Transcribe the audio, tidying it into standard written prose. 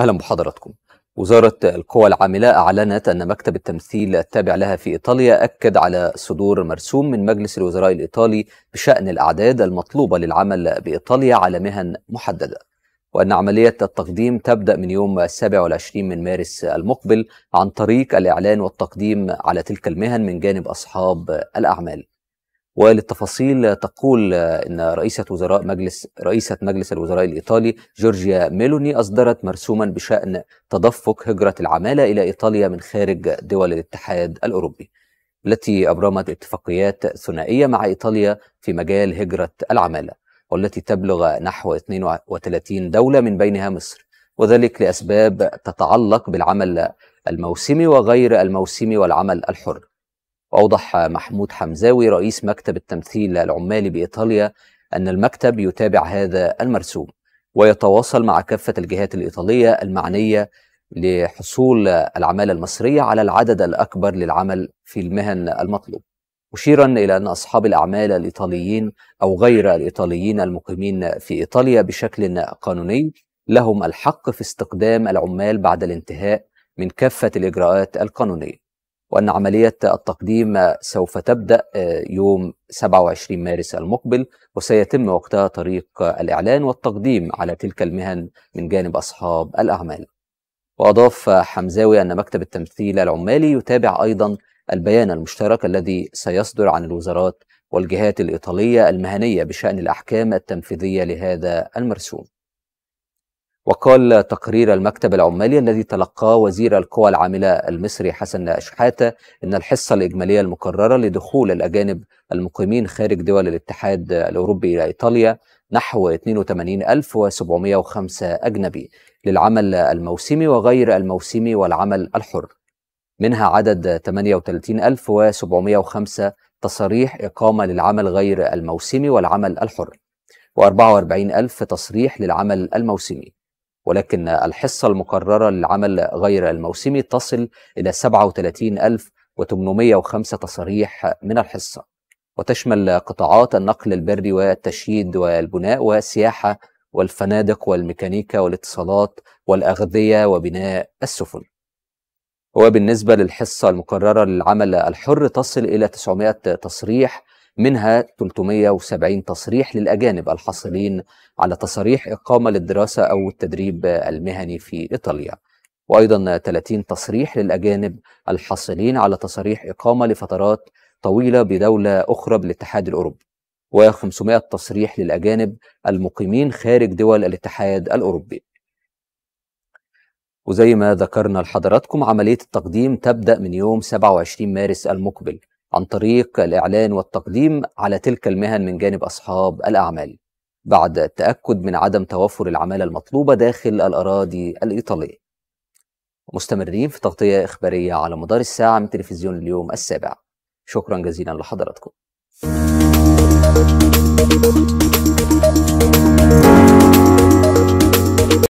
أهلا بحضراتكم. وزارة القوى العاملة أعلنت أن مكتب التمثيل التابع لها في إيطاليا أكد على صدور مرسوم من مجلس الوزراء الإيطالي بشأن الأعداد المطلوبة للعمل بإيطاليا على مهن محددة، وأن عملية التقديم تبدأ من يوم 27 من مارس المقبل عن طريق الإعلان والتقديم على تلك المهن من جانب أصحاب الأعمال. وللتفاصيل تقول أن رئيسة مجلس الوزراء الإيطالي جورجيا ميلوني أصدرت مرسوما بشأن تدفق هجرة العمالة إلى إيطاليا من خارج دول الاتحاد الأوروبي، التي أبرمت اتفاقيات ثنائية مع إيطاليا في مجال هجرة العمالة، والتي تبلغ نحو 32 دولة من بينها مصر، وذلك لأسباب تتعلق بالعمل الموسمي وغير الموسمي والعمل الحر. وأوضح محمود حمزاوي رئيس مكتب التمثيل العمالي بإيطاليا أن المكتب يتابع هذا المرسوم ويتواصل مع كافة الجهات الإيطالية المعنية لحصول العمالة المصرية على العدد الأكبر للعمل في المهن المطلوب، مشيرا إلى أن أصحاب الأعمال الإيطاليين أو غير الإيطاليين المقيمين في إيطاليا بشكل قانوني لهم الحق في استقدام العمال بعد الانتهاء من كافة الإجراءات القانونية، وأن عملية التقديم سوف تبدأ يوم 27 مارس المقبل، وسيتم وقتها طريق الإعلان والتقديم على تلك المهن من جانب أصحاب الأعمال. وأضاف حمزاوي أن مكتب التمثيل العمالي يتابع أيضا البيان المشترك الذي سيصدر عن الوزارات والجهات الإيطالية المهنية بشأن الأحكام التنفيذية لهذا المرسوم. وقال تقرير المكتب العمالي الذي تلقاه وزير القوى العاملة المصري حسن أشحاته أن الحصة الإجمالية المقررة لدخول الأجانب المقيمين خارج دول الاتحاد الأوروبي إلى إيطاليا نحو 82,705 أجنبي للعمل الموسمي وغير الموسمي والعمل الحر، منها عدد 38,705 تصريح إقامة للعمل غير الموسمي والعمل الحر، و44,000 تصريح للعمل الموسمي. ولكن الحصة المقررة للعمل غير الموسمي تصل إلى 37,805 تصريح من الحصة، وتشمل قطاعات النقل البري والتشييد والبناء والسياحة والفنادق والميكانيكا والاتصالات والأغذية وبناء السفن. وبالنسبة للحصة المقررة للعمل الحر تصل إلى 900 تصريح، منها 370 تصريح للأجانب الحاصلين على تصريح إقامة للدراسة أو التدريب المهني في إيطاليا، وأيضا 30 تصريح للأجانب الحاصلين على تصريح إقامة لفترات طويلة بدولة أخرى بالاتحاد الأوروبي، و500 تصريح للأجانب المقيمين خارج دول الاتحاد الأوروبي. وزي ما ذكرنا لحضراتكم، عملية التقديم تبدأ من يوم 27 مارس المقبل عن طريق الإعلان والتقديم على تلك المهن من جانب أصحاب الأعمال، بعد التأكد من عدم توفر العمالة المطلوبة داخل الأراضي الإيطالية. مستمرين في تغطية إخبارية على مدار الساعة من تلفزيون اليوم السابع. شكرا جزيلا لحضراتكم.